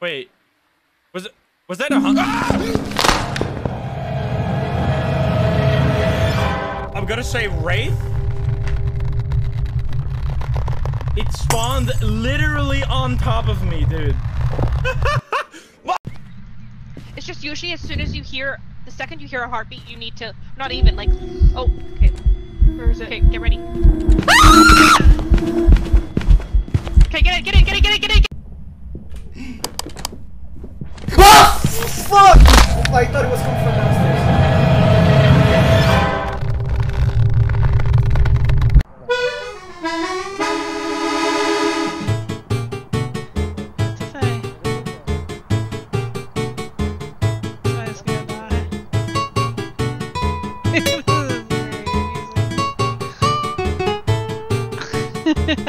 Wait, was that a hunter? Ah! I'm gonna say Wraith. It spawned literally on top of me, dude. It's just usually as soon as you hear, the second you hear a heartbeat, you need to, not even like, oh, okay. Where is it? Okay, get ready. Okay, get in, get in, get in, get in, get in, get in. Ah, fuck! I thought it was coming from downstairs. Somebody's gonna die. This is very amusing.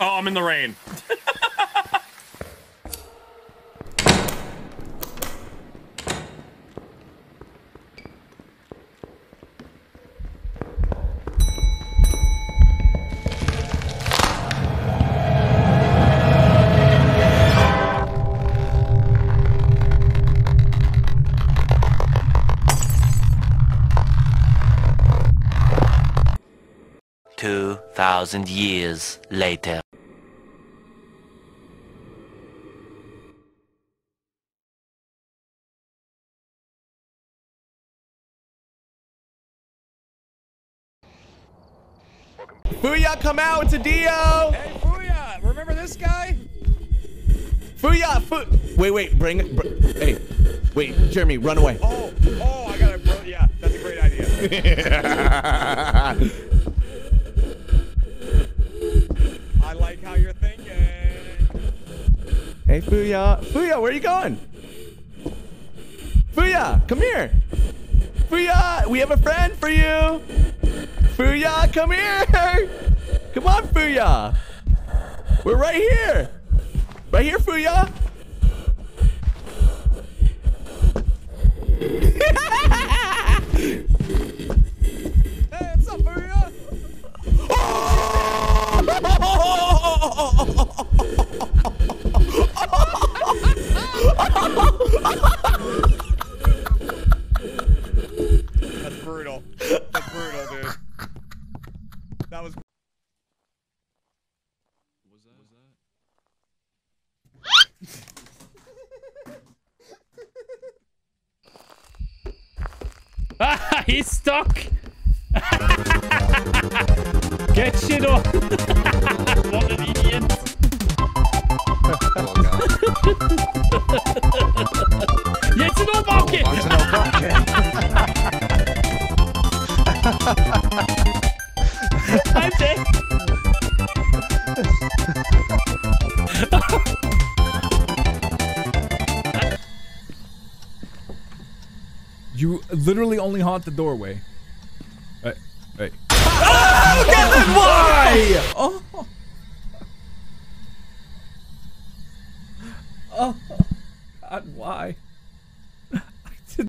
Oh, I'm in the rain. Thousand years later. Fuya, come out, it's a Dio! Hey, Fuya, remember this guy? Fuya, wait, hey, wait, Jeremy, run away. Oh, I got it, bro, yeah, that's a great idea. Hey, Fuya. Fuya, where are you going? Fuya, come here. Fuya, we have a friend for you. Fuya, come here. Come on, Fuya. We're right here. Right here, Fuya. Hey, what's up, Fuya? Oh! That's brutal. That's brutal, dude. That was. What was that? Ah, he's stuck. Get shit off. What an idiot. Jetzt nur Bocke! Jetzt nur Bocke! I'm dead! You literally only haunt the doorway. Hey. Oh, get it! Why? Oh! Oh, God, why?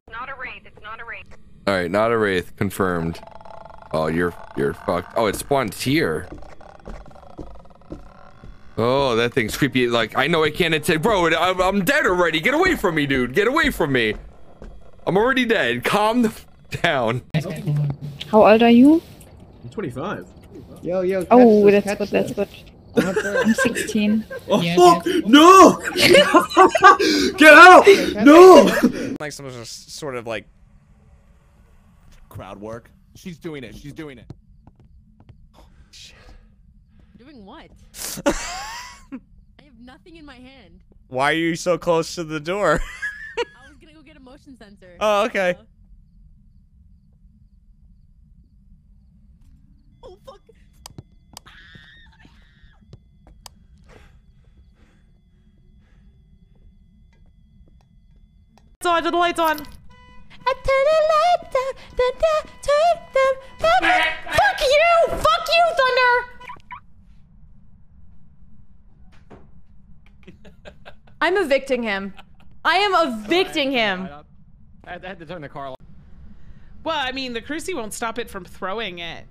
Not a wraith, it's not a wraith. Alright, not a wraith, confirmed. Oh, you're fucked. Oh, it spawned here. Oh, that thing's creepy. Like, I know I can't attack. Bro, I'm dead already. Get away from me, dude. Get away from me. I'm already dead. Calm the f down. How old are you? I'm 25. Yo. Oh, that's good. I'm 16. Oh yeah, fuck! No! Get out! No! Like some sort of like crowd work. She's doing it. She's doing it. Oh, shit. Doing what? I have nothing in my hand. Why are you so close to the door? I was gonna go get a motion sensor. Oh, okay. on, turn the lights on. I turn the lights on, turn them back. Fuck you, Thunder. I'm evicting him. I am evicting him. I had to turn the car off. Well, I mean, the Cruci won't stop it from throwing it.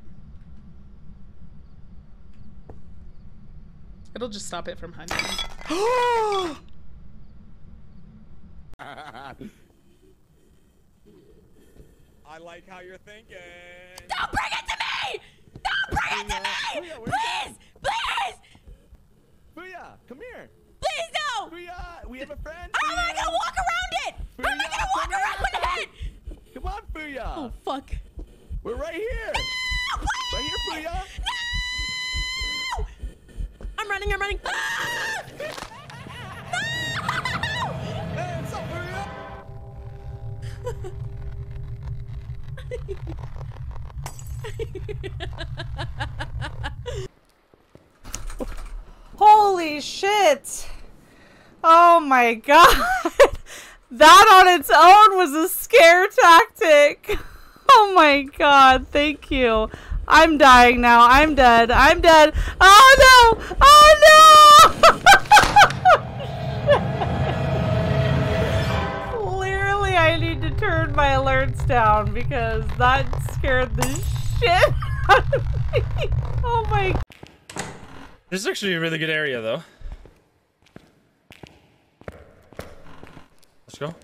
It'll just stop it from hunting. I like how you're thinking. Don't bring it to me! Don't bring it to me! Please! Please! Fuya, come here. Please, no! Fuya, we have a friend. How am I gonna walk around it? Fuya, how am I gonna walk around with it? Come on, Fuya. Oh, fuck. We're right here. No, please! Right here, Fuya. No! I'm running, I'm running. Ah! No! Hey, what's up, Fuya? Holy shit! Oh my god! That on its own was a scare tactic! Oh my god, thank you. I'm dying now. I'm dead. I'm dead. Oh no! Oh no! Clearly I need to turn my alerts down because that scared the shit out of me. Oh my god. This is actually a really good area, though. Let's go.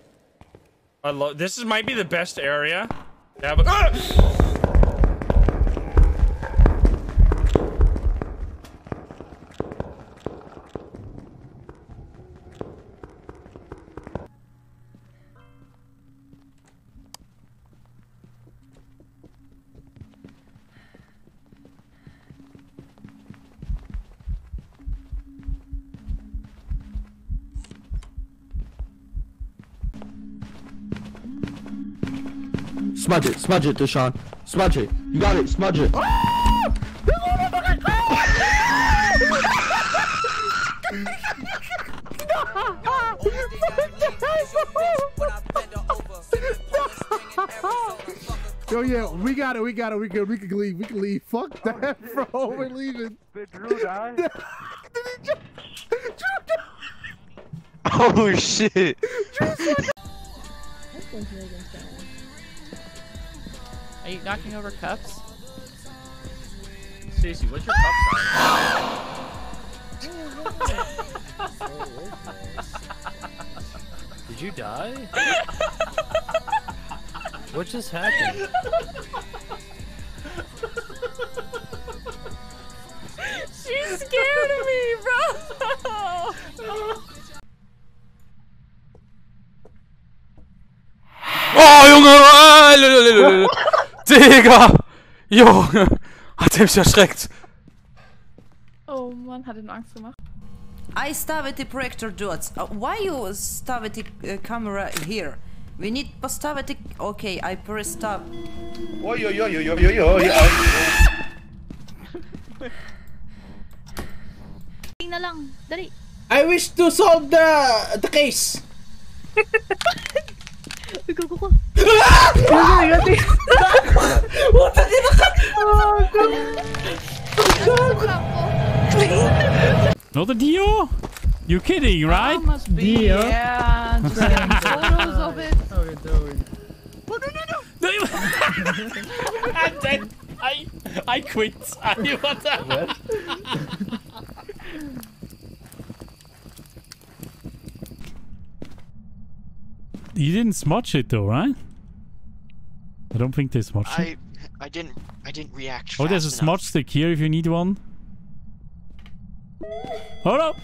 I love this. Might be the best area. Yeah, but Smudge it, Deshaun. Smudge it. You got it, smudge it. Yo, yeah, we got it, we good, we can leave. Fuck that, bro, we're leaving. Did Drew die? Oh, shit. Are you knocking over cups? Stacy, what's your cup size? Did you die? What just happened? She's scared of me, bro! Oh, Junge! Digga! Junge! Hat er mich erschreckt! Oh Mann, hat ihn Angst gemacht. I staviti projector dots. Why you staviti camera here? We need postaviti... Okay, I press stop. Oi. Na lang, dali. I wish to solve the case. Go. Not a Dio? You kidding, right? Must be. Dio? Yeah, just photos of it. How are you doing? Oh, no. And then I quit. I want that. You didn't smudge it though, right? I don't think they smudged it. I didn't react. Oh, there's a smudge stick here if you need one. Hold up!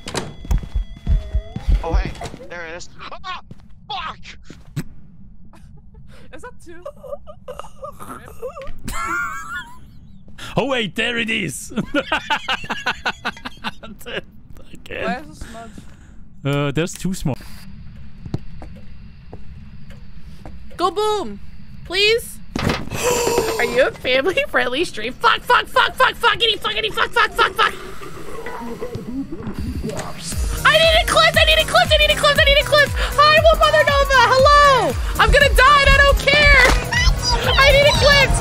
Oh hey, there it is. Ah, fuck! Is that two? Oh wait, there it is. Where's the smudge? There's two smudge. Go boom! Please? Are you a family-friendly stream? Fuck! Fuck! I need a clip! I need a clip! I need a clip! I need a clip! I will mother know Ava, hello! I'm gonna die and I don't care! I need a cleanse!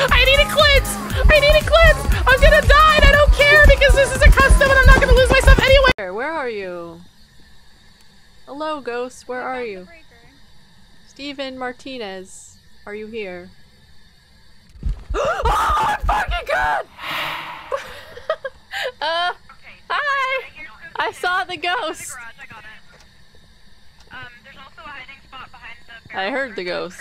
I need a cleanse! I need a cleanse! I'm gonna die and I don't care because this is a custom and I'm not gonna lose myself anyway! Where are you? Hello, ghost, where are you? Steven Martinez, are you here? Oh, I'm fucking good! Hi! I saw the ghost! I heard the ghost.